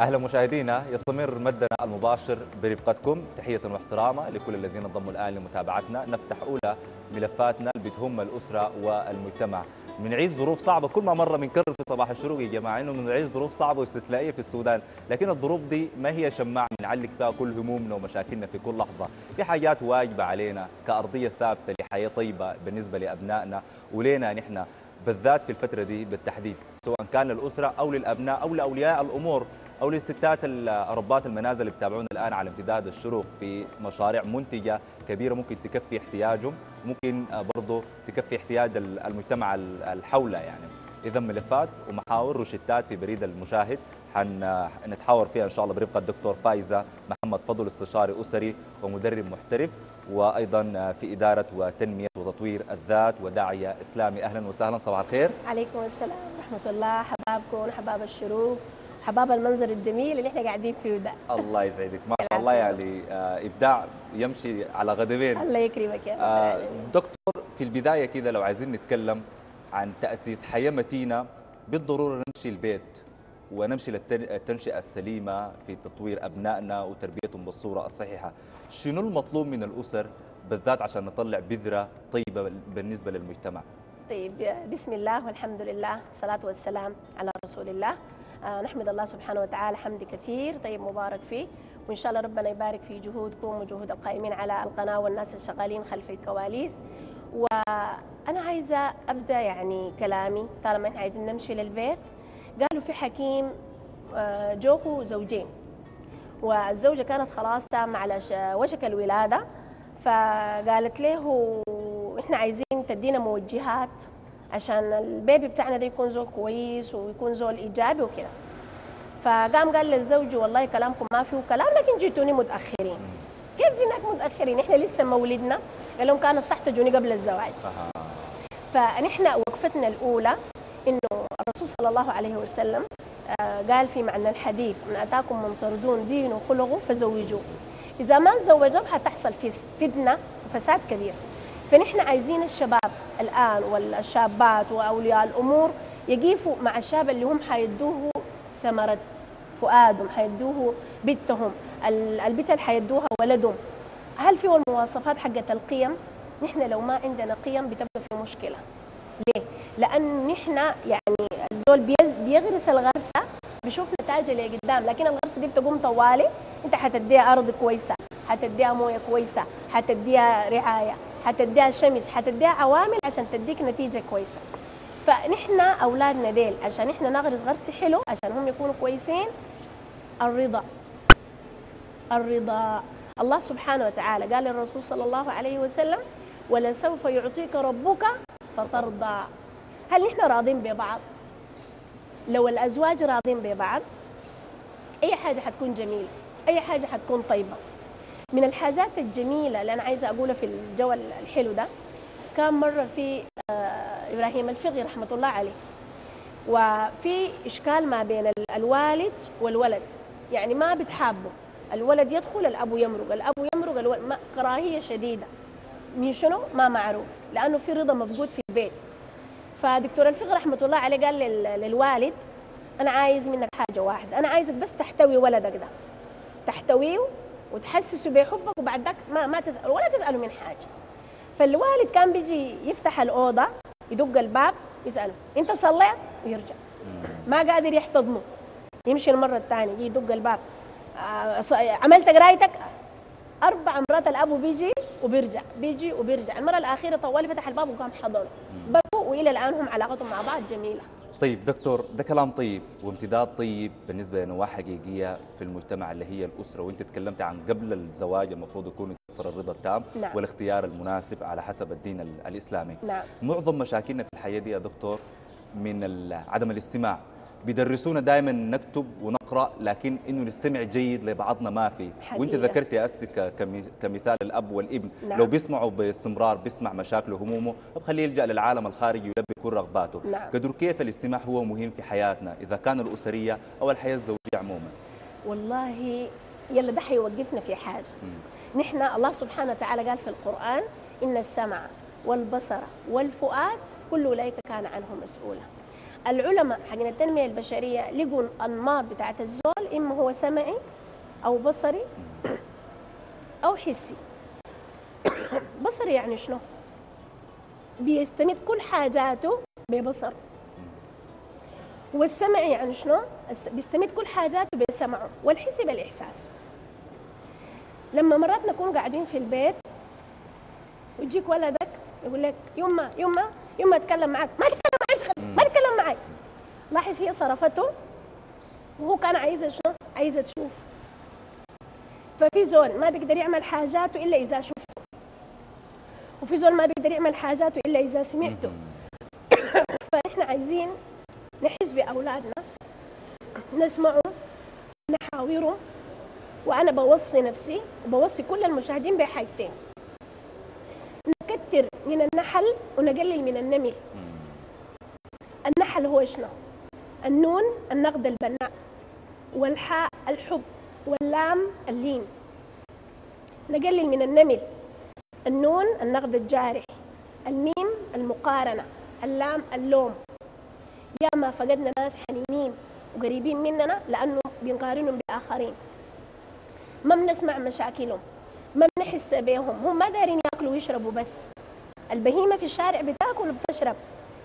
أهلا مشاهدينا، يستمر مدنا المباشر برفقتكم. تحية واحترامة لكل الذين انضموا الآن لمتابعتنا. نفتح أولى ملفاتنا اللي بتهم الأسرة والمجتمع. بنعيش ظروف صعبة، كل ما مرة بنكرر في صباح الشروق يا جماعة إنه بنعيش ظروف صعبة واستثنائية في السودان، لكن الظروف دي ما هي شماعة بنعلق فيها كل همومنا ومشاكلنا في كل لحظة. في حاجات واجبة علينا كأرضية ثابتة لحياة طيبة بالنسبة لأبنائنا ولينا نحن بالذات في الفترة دي بالتحديد، سواء كان للأسرة أو للأبناء أو لأولياء الأمور أو للستات ربات المنازل اللي بتابعونا الآن على امتداد الشروق في مشاريع منتجة كبيرة ممكن تكفي احتياجهم، ممكن برضه تكفي احتياج المجتمع الحوله. يعني إذا ملفات ومحاور روشتات في بريد المشاهد حنتحاور فيها إن شاء الله برفقة الدكتور فايزة محمد فضل، استشاري أسري ومدرب محترف، وأيضا في إدارة وتنمية وتطوير الذات وداعية إسلامي. أهلا وسهلا، صباح الخير. عليكم السلام ورحمة الله، حبابكم وحباب الشروق، حباب المنظر الجميل اللي احنا قاعدين فيه ده. الله يسعدك، ما شاء الله، يعني ابداع يمشي على قدمين. الله يكرمك يا رب. دكتور، في البدايه كده لو عايزين نتكلم عن تاسيس حياه متينه، بالضروره نمشي البيت ونمشي للتنشئه السليمه في تطوير ابنائنا وتربيتهم بالصوره الصحيحه. شنو المطلوب من الاسر بالذات عشان نطلع بذره طيبه بالنسبه للمجتمع؟ طيب، بسم الله والحمد لله، الصلاه والسلام على رسول الله. نحمد الله سبحانه وتعالى حمد كثير طيب مبارك فيه، وإن شاء الله ربنا يبارك في جهودكم وجهود القائمين على القناة والناس الشغالين خلف الكواليس. وأنا عايزة أبدأ يعني كلامي، طالما إحنا عايزين نمشي للبيت. قالوا في حكيم جوه زوجين، والزوجة كانت خلاص تام على وشك الولادة، فقالت له إحنا عايزين تدينا موجهات عشان البيبي بتاعنا ده يكون زول كويس ويكون زول ايجابي وكده. فقام قال للزوج والله كلامكم ما فيه كلام، لكن جيتوني متاخرين. كيف جيناك متاخرين؟ احنا لسه ما ولدنا. قال لهم كان الصح تجوني قبل الزواج. فنحن وقفتنا الاولى انه الرسول صلى الله عليه وسلم قال في معنى الحديث: من اتاكم من ترضون دينه وخلقه فزوجوه. اذا ما تزوجوه حتحصل فتنه وفساد كبير. فنحن عايزين الشباب الآن والشابات وأولياء الأمور يقيفوا مع الشاب اللي هم حيدوه ثمرة فؤادهم، حيدوه بيتهم، البيت اللي حيدوها ولدهم. هل في المواصفات حقت القيم؟ نحن لو ما عندنا قيم بتبقى في مشكلة. ليه؟ لأن نحن يعني الزول بيغرس الغرسة بيشوف نتائجها اللي قدام، لكن الغرسة دي بتقوم طوالي. أنت حتديها أرض كويسة، حتديها موية كويسة، حتديها رعاية، حتديها شمس، حتديها عوامل عشان تديك نتيجه كويسه. فنحن اولادنا ديل عشان احنا نغرس غرس حلو عشان هم يكونوا كويسين. الرضا الله سبحانه وتعالى قال للرسول صلى الله عليه وسلم: ولسوف يعطيك ربك فترضى. هل نحن راضين ببعض؟ لو الازواج راضين ببعض اي حاجه حتكون جميله، اي حاجه حتكون طيبه. من الحاجات الجميلة اللي أنا عايزة أقولها في الجو الحلو ده، كان مرة في إبراهيم الفغي رحمة الله عليه، وفي إشكال ما بين الوالد والولد، يعني ما بتحابه. الولد يدخل الأب يمرق، الأب يمرق، الولد كراهية شديدة من شنو؟ ما معروف، لأنه في رضا مفقود في البيت. فدكتور الفغي رحمة الله عليه قال للوالد: أنا عايز منك حاجة واحدة، أنا عايزك بس تحتوي ولدك ده، تحتويه وتحسسه بحبك، وبعد ذاك ما تسأله ولا تسأله من حاجة. فالوالد كان بيجي يفتح الأوضة، يدق الباب، يسأله: أنت صليت؟ ويرجع ما قادر يحتضنه. يمشي المرة الثانية، يجي يدق الباب: عملت قرايتك؟ 4 مرات الأب وبيجي وبيرجع، بيجي وبيرجع. المرة الأخيرة طوالي فتح الباب وقام حضنه، بكوا، وإلى الآن هم علاقتهم مع بعض جميلة. طيب دكتور، ده كلام طيب وامتداد طيب بالنسبه لنواحي حقيقيه في المجتمع اللي هي الاسره، وانت تكلمت عن قبل الزواج المفروض يكون يتوفر الرضا التام. نعم. والاختيار المناسب على حسب الدين الاسلامي. نعم. معظم مشاكلنا في الحياه دي يا دكتور من عدم الاستماع. بيدرسونا دائما نكتب ونقرا، لكن انه نستمع جيد لبعضنا ما في. وانت ذكرت يا اسي كمثال الاب والابن. نعم. لو بيسمعوا باستمرار بيسمع مشاكله وهمومه، بخليه يلجا للعالم الخارجي ويلبي كل رغباته. نعم. قدر كيف الاستماع هو مهم في حياتنا اذا كان الاسريه او الحياه الزوجيه عموما؟ والله يلا ده حيوقفنا في حاجه. نحن الله سبحانه وتعالى قال في القران: ان السمع والبصر والفؤاد كل اولئك كان عنه مسؤولا. العلماء حقنا التنميه البشريه لقوا الانماط بتاعت الزول إما هو سمعي أو بصري أو حسي. بصري يعني شنو؟ بيستمد كل حاجاته ببصر. والسمعي يعني شنو؟ بيستمد كل حاجاته بسمعه، والحسي بالإحساس. لما مرات نكون قاعدين في البيت ويجيك ولدك يقول لك يما يما يما اتكلم معك، ما تتكلم معي، ما تتكلم معي. لاحظ هي صرفته وهو كان عايزه شنو؟ عايزه تشوف. ففي زول ما بيقدر يعمل حاجاته الا اذا شفته، وفي زول ما بيقدر يعمل حاجاته الا اذا سمعته. فاحنا عايزين نحس باولادنا، نسمعه، نحاوره. وانا بوصي نفسي وبوصي كل المشاهدين بحاجتين: نكثر من النحل ونقلل من النمل. النحل هو شنو؟ النون النقد البناء، والحاء الحب، واللام اللين. نقلل من النمل: النون النقد الجارح، الميم المقارنة، اللام اللوم. ياما فقدنا ناس حنينين وقريبين مننا لأنه بنقارنهم بآخرين، ما بنسمع مشاكلهم، ما بنحس بيهم، هم ما دارين ياكلوا ويشربوا بس. البهيمة في الشارع بتاكل وبتشرب،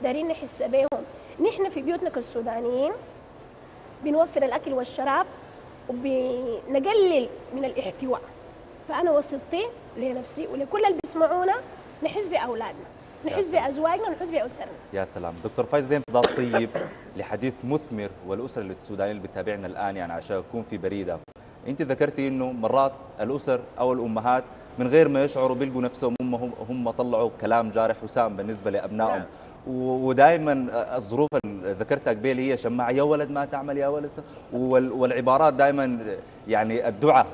دارين نحس بيهم. نحن في بيوتنا كالسودانيين بنوفر الأكل والشراب وبنقلل من الاحتواء. فأنا وصيتي لنفسي ولكل اللي بيسمعونا نحس بأولادنا، نحس بأزواجنا، ونحس بأسرنا. يا سلام. دكتور فايز، ده امتداد طيب لحديث مثمر والأسر السودانية اللي بتتابعنا الآن، يعني عشان أكون في بريدة، أنت ذكرتي إنه مرات الأسر أو الأمهات من غير ما يشعروا بيلقوا نفسهم هم طلعوا كلام جارح وسام بالنسبة لأبنائهم. ودائما الظروف اللي ذكرتها قبل هي شماعة: يا ولد ما تعمل، يا ولد. والعبارات دائما يعني الدعاء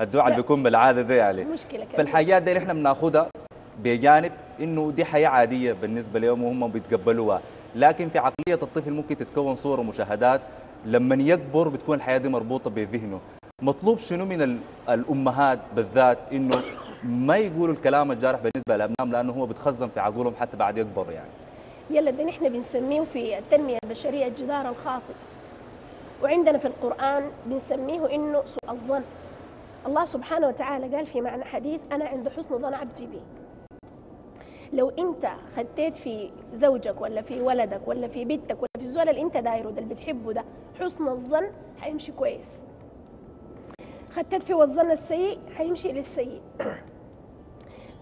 الدعاء اللي بيكون بالعاده دي يعني مشكله. فالحاجات دي نحن بناخذها بجانب انه دي حياه عاديه بالنسبه لهم وهم بيتقبلوها، لكن في عقليه الطفل ممكن تتكون صور ومشاهدات لما يكبر بتكون الحياه دي مربوطه بذهنه. مطلوب شنو من الامهات بالذات انه ما يقولوا الكلام الجارح بالنسبه لابنائهم لانه هو بتخزن في عقولهم حتى بعد يكبر يعني؟ يلا ده نحن بنسميه في التنمية البشرية الجدار الخاطئ، وعندنا في القرآن بنسميه إنه سوء الظن. الله سبحانه وتعالى قال في معنى حديث: أنا عند حسن ظن عبدي بي. لو أنت خديت في زوجك ولا في ولدك ولا في بنتك ولا في الزول اللي أنت دايره ده اللي بتحبه ده حسن الظن، حيمشي كويس. خديت في الظن السيء، حيمشي للسيء.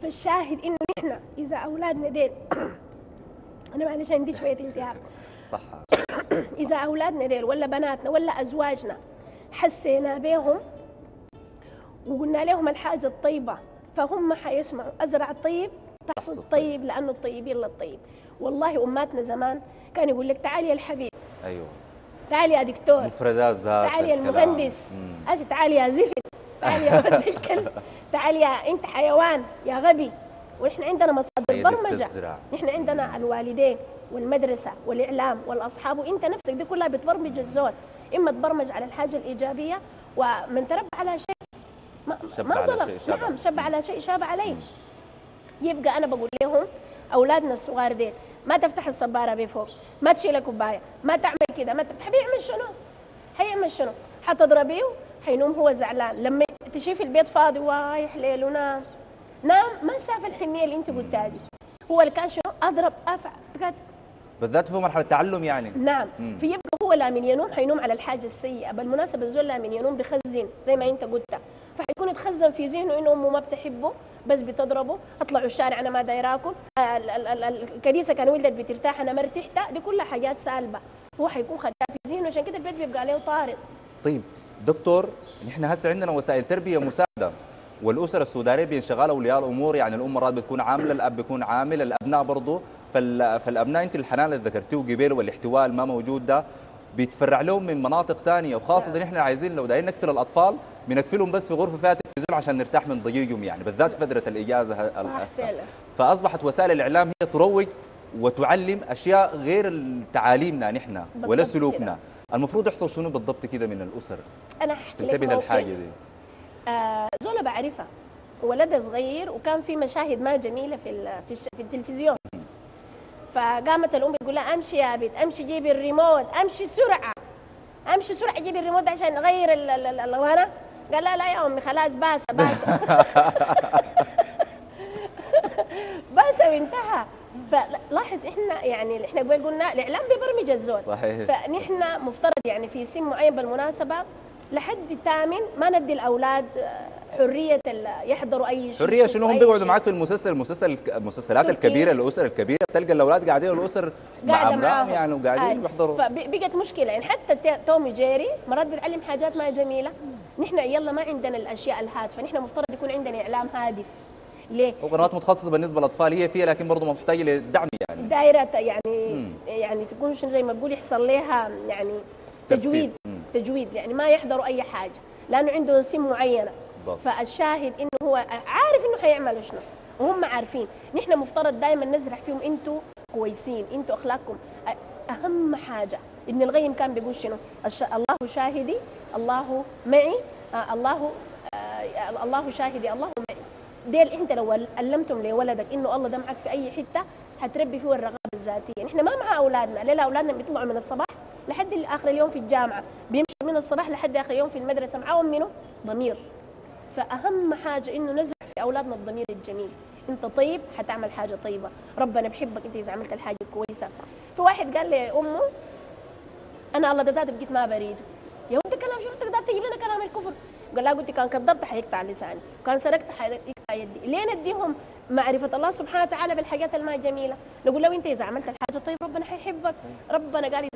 فالشاهد إنه نحن إذا أولادنا دين أنا معلش عندي شوية التهاب صح. إذا أولادنا ديل ولا بناتنا ولا أزواجنا حسينا بيهم وقلنا لهم الحاجة الطيبة فهم حيسمعوا. أزرع الطيب تحصد الطيب لأنه الطيبين للطيب. والله أماتنا زمان كان يقول لك: تعالي يا الحبيب، أيوه، تعالي يا دكتور، مفردات ذات، تعالي يا المهندس، تعالي يا زفت، تعالي يا ولد الكلب، تعالي يا أنت حيوان يا غبي. ونحن عندنا مصادر برمجه، نحن عندنا الوالدين والمدرسه والاعلام والاصحاب، وانت نفسك دي كلها بتبرمج الزول. اما تبرمج على الحاجه الايجابيه، ومن تربى على شيء ما ظلم، نعم، شب على شيء شاب عليه. يبقى انا بقول لهم اولادنا الصغار دي: ما تفتح الصباره بفوق، ما تشيل الكوبايه، ما تعمل كده، ما حيعمل شنو؟ حيعمل شنو؟ حتضربيه، حينوم هو زعلان. لما تشوف البيت فاضي واي حليل ونام، ما شاف الحنيه اللي انت قلتها دي. هو اللي كان شنو؟ اضرب، افعل، بالذات في مرحله التعلم يعني. نعم. فيبقى هو لا من ينوم حينوم على الحاجه السيئه. بالمناسبه الزول لا من ينوم بخزن زي ما انت قلت، فحيكون اتخزن في ذهنه انه امه ما بتحبه بس بتضربه، اطلعوا الشارع انا ما دايراكم، الكنيسه كان ولدت بترتاح انا ما ارتحت. دي كلها حاجات سالبه هو حيكون خدها في ذهنه، عشان كده البيت بيبقى عليه طارد. طيب دكتور، نحن هسه عندنا وسائل تربيه مساعده، والاسر السودانيه بينشغلوا اولياء الامور، يعني الام مرات بتكون عامله، الاب بيكون عامل، الابناء برضه. فالابناء انت الحنان اللي ذكرتيه قبل والاحتواء الما موجود ده بيتفرع لهم من مناطق ثانيه، وخاصه ان احنا عايزين لو دايرين نكفل الاطفال بنكفلهم بس في غرفه فيها تلفزيون عشان نرتاح من ضيقهم يعني، بالذات فتره الاجازه. فاصبحت وسائل الاعلام هي تروج وتعلم اشياء غير تعاليمنا نحن ولا سلوكنا. المفروض يحصل شنو بالضبط كده من الاسر؟ انا هحكي لك للحاجه دي. زولا بعرفها، ولدها صغير وكان في مشاهد ما جميله في التلفزيون. فقامت الام بتقول لها: امشي يا بنت، امشي، جيبي الريموت، امشي سرعه. امشي بسرعه اجيب الريموت عشان اغير الغنى. قال لا لا يا امي خلاص باسه باسه باسه وانتهى. فلاحظ احنا يعني احنا قلنا الاعلام بيبرمج الزول صحيح. فنحن مفترض يعني في سن معين بالمناسبه لحد الثامن ما ندي الاولاد حريه يحضروا اي شيء. حريه شنو؟ هم بيقعدوا معاك في المسلسل المسلسلات الكبيره الاسر الكبيره بتلقى الاولاد قاعدين الاسر مع امراهم يعني وقاعدين بيحضروا. فبقت مشكله يعني حتى تومي جيري مرات بتعلم حاجات ما جميله. نحن يلا ما عندنا الاشياء الهادفه، نحن مفترض يكون عندنا اعلام هادف. ليه؟ وقنوات متخصصه بالنسبه للاطفال هي فيها لكن برضه محتاجه للدعم يعني. دايره يعني يعني تكون زي ما بقول يحصل لها يعني تجويد تجويد يعني ما يحضروا اي حاجه لانه عنده سن معينه. فالشاهد انه هو عارف انه هيعملوا شنو وهم عارفين. نحن مفترض دائما نزرع فيهم انتوا كويسين، انتوا اخلاقكم اهم حاجه. ابن القيم كان بيقول شنو؟ الله شاهدي الله معي الله شاهدي الله معي. ديل انت لو علمتم لولدك انه الله ده معك في اي حته حتربي فيه الرغبه الذاتيه. نحن ما مع اولادنا، ليه؟ اولادنا بيطلعوا من الصباح لحد اخر اليوم في الجامعه، بيمشوا من الصباح لحد اخر اليوم في المدرسه معاهم منه ضمير. فأهم حاجة إنه نزرع في أولادنا الضمير الجميل. أنت طيب حتعمل حاجة طيبة، ربنا بحبك أنت إذا عملت الحاجة الكويسة. فواحد قال لي أمه أنا الله ده ذاتي بقيت ما بريد. يا أنت كلام شو أنت تجيب لنا كلام الكفر؟ قال لها قلت كان كذبت حيقطع لساني، كان سرقت حيقطع يدي. ليه نديهم معرفة الله سبحانه وتعالى بالحاجات الما جميلة؟ نقول له أنت إذا عملت الحاجة طيب ربنا حيحبك، ربنا قال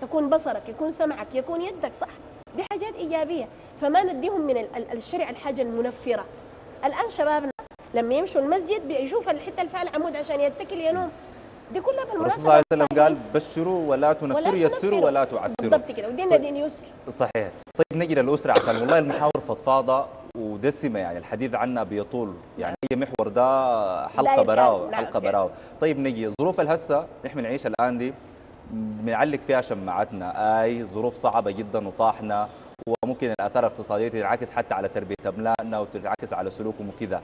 تكون بصرك، يكون سمعك، يكون يدك صح. دي حاجات ايجابيه. فما نديهم من الشرع الحاجه المنفره. الان شبابنا لما يمشوا المسجد بيشوف الحته الفعل عمود عشان يتكل ينوم. دي كلها بالمناسبه الرسول صلى الله عليه وسلم قال بشروا ولا تنفروا، يسروا ولا تعسروا. بالضبط كده، ودينا دين يسر صحيح. طيب نجي للاسره عشان والله المحاور فضفاضه ودسمه يعني الحديث عنها بيطول يعني هي محور ده حلقه براوه حلقه براوه. طيب نجي ظروف الهسه نحن نعيشها الان دي بنعلق فيها شماعتنا، اي ظروف صعبه جدا وطاحنه وممكن الاثار الاقتصاديه تنعكس حتى على تربيه ابنائنا وتنعكس على سلوكهم وكذا.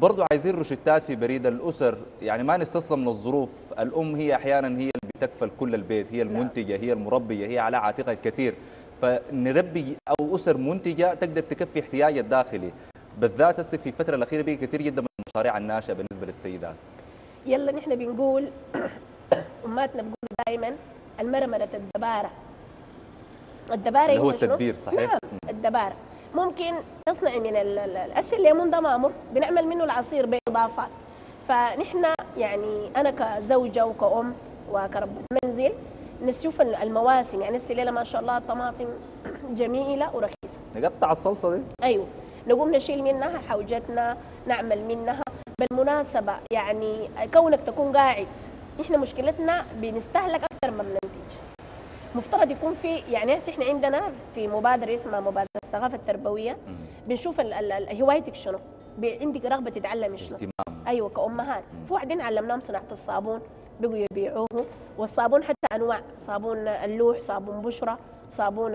برضه عايزين روشتات في بريد الاسر يعني ما نستسلم للظروف. الام هي احيانا هي اللي بتكفل كل البيت، هي المنتجه هي المربيه هي على عاتقها الكثير. فنربي او اسر منتجه تقدر تكفي احتياجها الداخلي بالذات في الفتره الاخيره بقى كثير جدا من المشاريع الناشئه بالنسبه للسيدات. يلا نحن بنقول اماتنا بنقول دائما المرمرة الدبارة. الدبارة هو التدبير صحيح؟ نعم الدبارة. ممكن تصنع من الأسل الليمون ده مامر بنعمل منه العصير بإضافات. فنحن يعني أنا كزوجة وكأم وكربة منزل نشوف المواسم يعني الليلة ما شاء الله الطماطم جميلة ورخيصة. نقطع الصلصة دي؟ أيوه نقوم نشيل منها حوجتنا نعمل منها. بالمناسبة يعني كونك تكون قاعد احنا مشكلتنا بنستهلك اكثر ما بننتج. مفترض يكون في يعني احنا عندنا في مبادره اسمها مبادره الثقافه التربويه بنشوف هوايتك شنو؟ عندك رغبه تتعلمي شنو؟ ايوه كامهات. في واحدين علمناهم صناعه الصابون بقوا يبيعوه، والصابون حتى انواع، صابون اللوح، صابون بشرة، صابون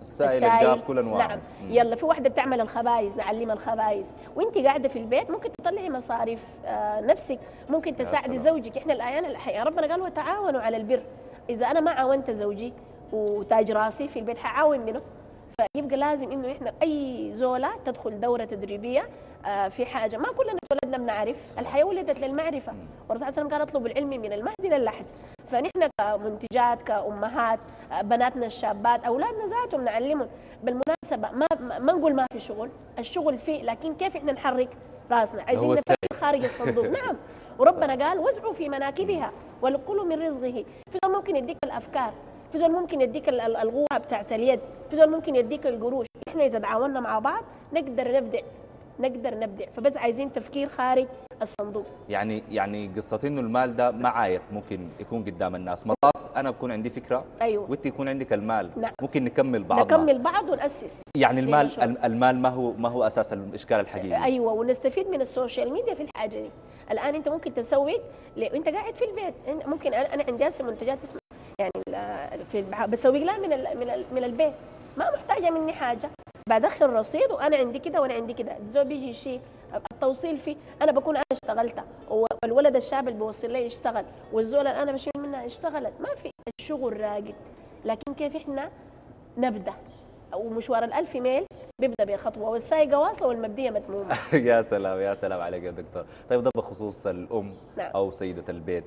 السائل الجاف كل انواعه. نعم يلا في واحده بتعمل الخبايز نعلمها الخبايز، وانت قاعده في البيت ممكن تطلعي مصاريف نفسك، ممكن تساعدي زوجك. احنا الايام ربنا قال وتعاونوا على البر. اذا انا ما عاونت زوجي وتاج راسي في البيت حعاون منه. فيبقى لازم انه احنا اي زوله تدخل دوره تدريبيه في حاجه، ما كلنا اتولدنا بنعرف، الحياه ولدت للمعرفه، والرسول عليه الصلاه والسلام قال اطلبوا العلم من المهد للحد. فنحن كمنتجات كامهات بناتنا الشابات اولادنا ذاتهم نعلمهم. بالمناسبه ما نقول ما في شغل، الشغل فيه، لكن كيف احنا نحرك راسنا؟ عايزين نفكر خارج الصندوق. نعم وربنا قال وسعوا في مناكبها ولكلوا من رزقه. في زول ممكن يديك الافكار، في زول ممكن يديك القوه بتاعت اليد، في زول ممكن يديك القروش. احنا اذا تعاوننا مع بعض نقدر نبدع، نقدر نبدع. فبس عايزين تفكير خارج الصندوق. يعني قصه انه المال ده ما عائق ممكن يكون قدام الناس. مرات انا بكون عندي فكره أيوة. وانت يكون عندك المال. نعم. ممكن نكمل بعض ونأسس يعني المال ما هو اساس الاشكال الحقيقي. ايوه ونستفيد من السوشيال ميديا في الحاجه دي. الان انت ممكن تسوي وانت قاعد في البيت. ممكن انا عندي هسه منتجات اسمها يعني بسوق لها من البيت، ما محتاجه مني حاجه، بدخل رصيد وانا عندي كده وانا عندي كده. الزول بيجي شيء التوصيل فيه انا بكون انا اشتغلت، والولد الشاب اللي بوصل لي يشتغل، والزول اللي انا بشيل منها اشتغلت. ما في الشغل راقد، لكن كيف احنا نبدا. ومشوار ال1000 ميل بيبدا بخطوه والسايقه واصله والمبديه متمومه. يا سلام يا سلام عليك يا دكتور. طيب ده بخصوص الام نعم. او سيده البيت،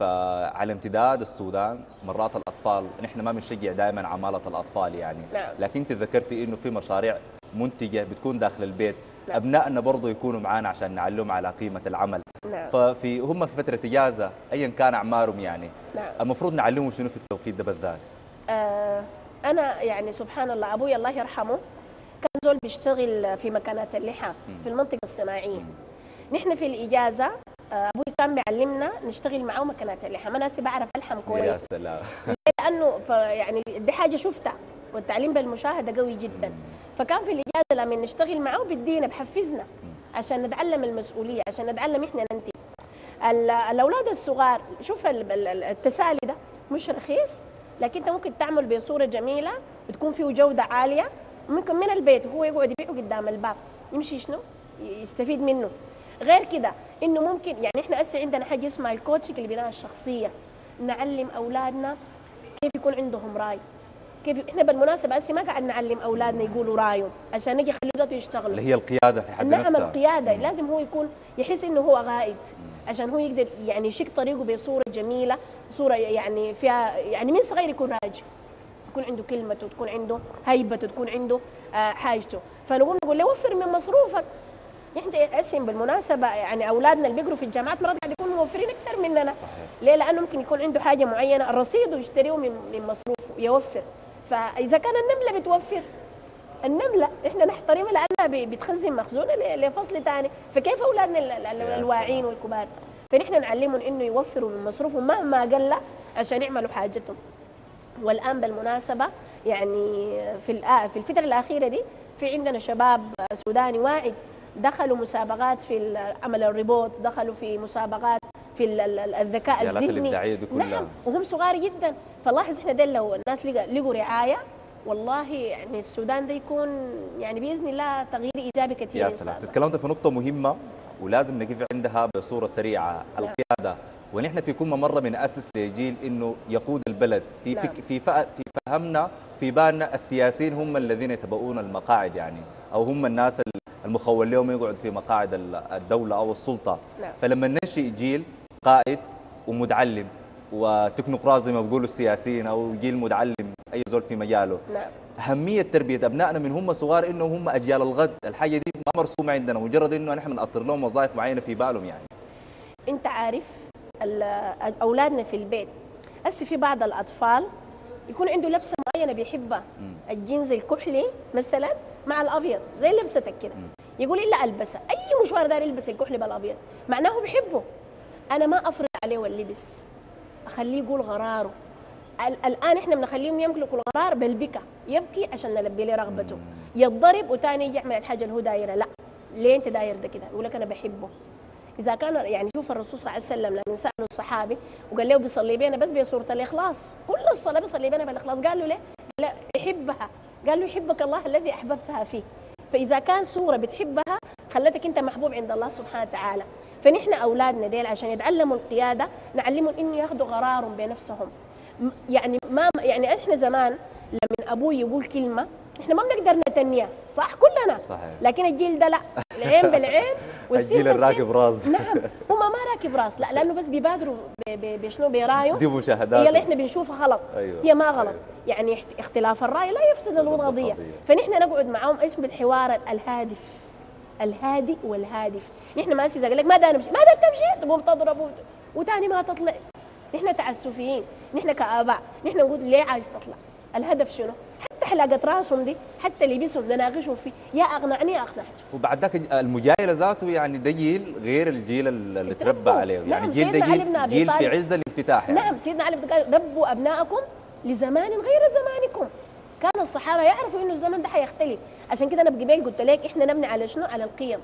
فعلى امتداد السودان مرات الاطفال نحن ما بنشجع دائما عماله الاطفال يعني نعم. لكن انت ذكرتي انه في مشاريع منتجه بتكون داخل البيت نعم. ابنائنا برضه يكونوا معانا عشان نعلمهم على قيمه العمل نعم. ففي هم في فتره اجازه ايا كان اعمارهم يعني نعم. المفروض نعلمهم شنو في التوقيت ده بالذات؟ انا يعني سبحان الله ابوي الله يرحمه كان زول بيشتغل في مكانات اللحى في المنطقه الصناعيه. نحن في الاجازه ابوي كان بيعلمنا نشتغل معاه مكانات اللحى، انا بعرف الحم كويس. يا سلام. لانه يعني دي حاجه شفتها والتعليم بالمشاهده قوي جدا، فكان في الاجازه لما نشتغل معاه بيدينا بحفزنا عشان نتعلم المسؤوليه، عشان نتعلم احنا ننتج. الاولاد الصغار شوف التسالي ده مش رخيص، لكن انت ممكن تعمل بصوره جميله وتكون فيه جوده عاليه، ممكن من البيت وهو يقعد يبيعه قدام الباب يمشي شنو يستفيد منه. غير كده انه ممكن يعني احنا هسه عندنا حاجه اسمها الكوتشنج البناء الشخصيه، نعلم اولادنا كيف يكون عندهم راي. كيف احنا بالمناسبه هسه ما قاعد نعلم اولادنا يقولوا رايهم عشان نجي خليهم يشتغلوا، اللي هي القياده في حد نفسها. نعم القياده لازم هو يكون يحس انه هو قائد عشان هو يقدر يعني يشق طريقه بصوره جميله، صوره يعني فيها يعني من صغير يكون راجل، تكون عنده كلمته، تكون عنده هيبته، تكون عنده حاجته. فنقول له وفر من مصروفك. انت اسم بالمناسبه يعني اولادنا اللي بيقروا في الجامعات مرات قاعد يكونوا موفرين اكثر مننا. صحيح. ليه؟ لانه ممكن يكون عنده حاجه معينه الرصيد ويشتريه من مصروفه يوفر. فاذا كان النمله بتوفر، النمله احنا نحترمها لانها بتخزن مخزونه لفصل ثاني، فكيف اولادنا الواعين والكبار؟ فنحن نعلمهم انه يوفروا من مصروفهم مهما قل عشان يعملوا حاجتهم. والان بالمناسبه يعني في الفتره الاخيره دي في عندنا شباب سوداني واعد دخلوا مسابقات في عمل الريبوت، دخلوا في مسابقات في الذكاء الذهني نعم، وهم صغار جدا. فلاحظ احنا ديل لو الناس لقوا رعايه والله يعني السودان ده يكون يعني باذن الله تغيير ايجابي كثير. يا سلام، تكلمت في نقطه مهمه ولازم نقف عندها بصوره سريعه، القياده. ونحن في كل مره بناسس لجيل انه يقود البلد في نعم. في فهمنا في بالنا السياسيين هم الذين يتبؤون المقاعد يعني، او هم الناس المخول لهم يقعد في مقاعد الدوله او السلطه نعم. فلما ننشئ جيل قائد ومتعلم وتكنوقراط زي ما بيقولوا السياسيين، او جيل متعلم اي زول في مجاله نعم. اهميه تربيه ابنائنا من هم صغار انه هم اجيال الغد، الحاجه دي ما مرسومه عندنا، مجرد انه نحن بنأطر لهم وظائف معينه في بالهم يعني. انت عارف اولادنا في البيت هسه في بعض الاطفال يكون عنده لبسه معينه بيحبها، الجينز الكحلي مثلا مع الابيض زي لبستك كده، يقول الا البسه اي مشوار داري يلبس الكحلي بالابيض، معناه بحبه. انا ما افرض عليه اللبس، اخليه يقول غراره. الان احنا بنخليهم يملكوا القرار بالبكا، يبكي عشان نلبي له رغبته، يتضرب وثاني يعمل الحاجه اللي هو دايره، لا ليه انت داير ده كده؟ يقول لك انا بحبه. اذا كان يعني شوف الرسول صلى الله عليه وسلم لما ساله الصحابي وقال له بيصلي بينا بس بصوره الاخلاص، كل الصلاه بيصلي بينا بالاخلاص، قال له ليه؟ لا يحبها، قال له يحبك الله الذي احببتها فيه. فاذا كان صوره بتحبها خلتك انت محبوب عند الله سبحانه وتعالى. فنحن اولادنا ديل عشان يتعلموا القياده نعلمهم انه ياخذوا قرارهم بنفسهم. يعني ما يعني احنا زمان لما ابوي يقول كلمه احنا ما بنقدر نتنيها، صح كلنا؟ صحيح. لكن الجيل ده لا، العين بالعين والسين الجيل الراكب راس. نعم، هم ما راكب راس، لا لانه بس بيبادروا بشنو برايهم، دي مشاهدات هي اللي احنا بنشوفها غلط. أيوة. هي ما غلط. أيوة. يعني اختلاف الراي لا يفسد القضيه، فنحن نقعد معاهم اسم الحوار الهادف، الهادئ والهادف. نحن ما اذا قال لك ما دار امشي، ما دار تمشي، تقوم تضربه وثاني ما تطلع. نحن تعسفيين، نحن كآباء، نحن نقول ليه عايز تطلع؟ الهدف شنو؟ حتى حلقة راسهم دي، حتى لبسهم نناقشهم فيه، يا أقنعني يا أقنعت. وبعد ذاك المجايلة ذاته يعني ده جيل غير الجيل اللي تربى عليه، نعم يعني جيل ده جيل في عز الانفتاح يعني. نعم سيدنا علي قال ربوا أبنائكم لزمان غير زمانكم. كان الصحابة يعرفوا إنه الزمن ده حيختلف، عشان كده أنا بقبل قلت لك إحنا نبني على شنو؟ على القيم.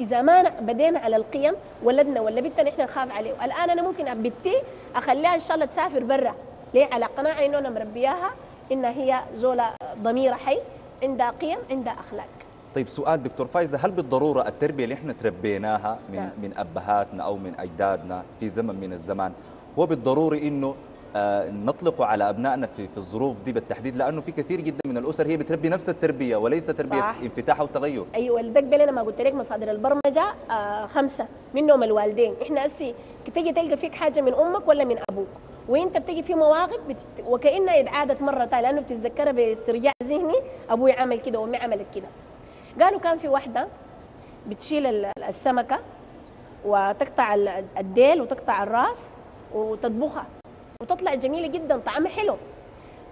إذا ما بدينا على القيم ولدنا ولا بنتنا إحنا نخاف عليه. الآن أنا ممكن بنتي أخليها إن شاء الله تسافر برا، ليه؟ على قناعة إنه أنا مربياها إن هي زولة ضميرها حي، عندها قيم، عندها أخلاق. طيب سؤال دكتور فايزة، هل بالضرورة التربية اللي إحنا تربيناها من أبهاتنا أو من أجدادنا في زمن من الزمان هو بالضروري إنه نطلقه على أبنائنا في الظروف دي بالتحديد، لأنه في كثير جدا من الأسر هي بتربي نفس التربية وليس تربية صح. انفتاح أو تغير. أيوة البقبل أنا ما قلت لك مصادر البرمجة 5 منهم الوالدين. إحنا أسي تجي تلقى فيك حاجة من أمك ولا من أبوك، وانت بتجي في مواقف وكأنها اتعادت مرة ثانية، لأنه بتتذكرها باسترجاع ذهني، أبوي عمل كده وأمي عملت كده. قالوا كان في واحدة بتشيل السمكة وتقطع الديل وتقطع الراس وتطبخها وتطلع جميله جدا طعمها حلو،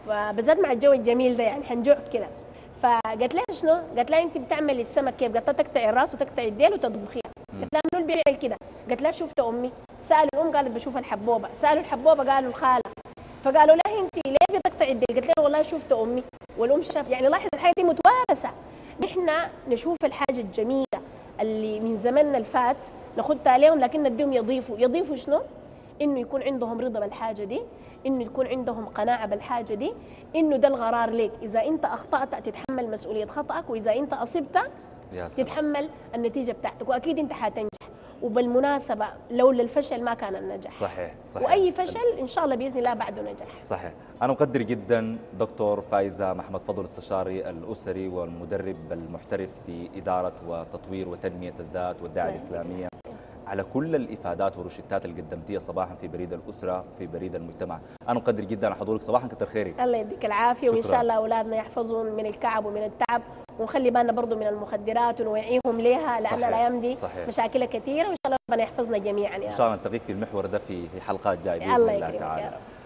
فبالذات مع الجو الجميل ده يعني حنجوع كده. فقالت لها شنو؟ قالت لها انت بتعملي السمك كيف؟ قالت لها تقطعي الراس وتقطعي الديل وتطبخيها. قالت لها منو اللي بيعمل كده؟ قالت لها شفت امي. سالوا الام قالت بشوف الحبوبه، سالوا الحبوبه قالوا الخاله، فقالوا لها انت ليه بتقطعي الديل؟ قالت لها والله شفت امي. والام شافت، يعني لاحظ الحاجه دي متوارثه، احنا نشوف الحاجه الجميله اللي من زماننا الفات ناخدها عليهم، لكن نديهم يضيفوا شنو؟ انه يكون عندهم رضا بالحاجه دي، انه يكون عندهم قناعه بالحاجه دي، انه ده الغرار ليك، اذا انت اخطات تتحمل مسؤوليه خطاك، واذا انت اصبت تتحمل النتيجه بتاعتك، واكيد انت حتنجح. وبالمناسبه لولا الفشل ما كان النجاح. صحيح صحيح. واي فشل ان شاء الله باذن الله بعده نجاح. صحيح. انا مقدر جدا دكتور فايزه محمد فضل، استشاري الاسري والمدرب المحترف في اداره وتطوير وتنميه الذات والداعيه الاسلاميه، على كل الافادات والروشتات اللي قدمتيها صباحا في بريد الاسره في بريد المجتمع. انا مقدر جدا على حضورك صباحا، كتر خيرك. الله يديك العافيه. شكرا. وان شاء الله اولادنا يحفظون من الكعب ومن التعب، ونخلي بالنا برضه من المخدرات ونوعيهم ليها، لان الايام دي مشاكلها كثيره، وان شاء الله ربنا يحفظنا جميعا. يعني ان شاء الله نلتقيك في المحور ده في حلقات جايه باذن الله تعالى.